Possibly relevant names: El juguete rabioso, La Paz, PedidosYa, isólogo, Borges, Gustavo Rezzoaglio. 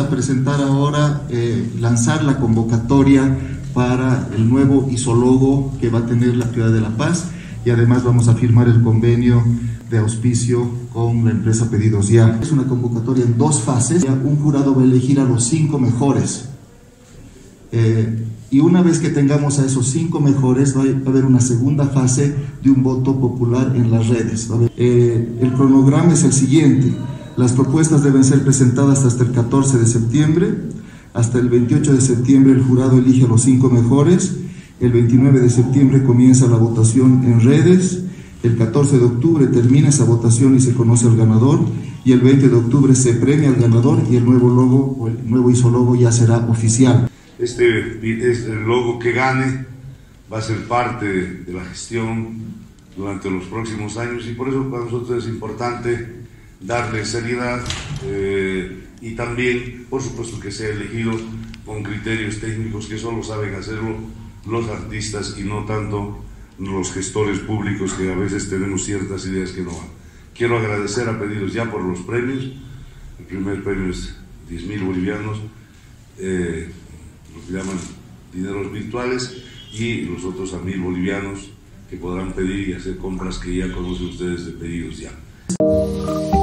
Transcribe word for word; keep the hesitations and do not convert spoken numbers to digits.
a presentar ahora, eh, lanzar la convocatoria para el nuevo isólogo que va a tener la ciudad de La Paz, y además vamos a firmar el convenio de auspicio con la empresa PedidosYa. Es una convocatoria en dos fases. Un jurado va a elegir a los cinco mejores. Eh, y una vez que tengamos a esos cinco mejores, va a haber una segunda fase de un voto popular en las redes. Eh, el cronograma es el siguiente. Las propuestas deben ser presentadas hasta el catorce de septiembre. Hasta el veintiocho de septiembre el jurado elige a los cinco mejores. El veintinueve de septiembre comienza la votación en redes. El catorce de octubre termina esa votación y se conoce al ganador, y el veinte de octubre se premia al ganador y el nuevo logo, o el nuevo isólogo, ya será oficial. Este, este logo que gane va a ser parte de la gestión durante los próximos años, y por eso para nosotros es importante darle seriedad, eh, y también, por supuesto, que sea elegido con criterios técnicos que solo saben hacerlo los artistas y no tanto los gestores públicos, que a veces tenemos ciertas ideas que no van. Quiero agradecer a PedidosYa por los premios. El primer premio es diez mil bolivianos, eh, lo que llaman dineros virtuales, y los otros a mil bolivianos que podrán pedir y hacer compras que ya conocen ustedes de PedidosYa.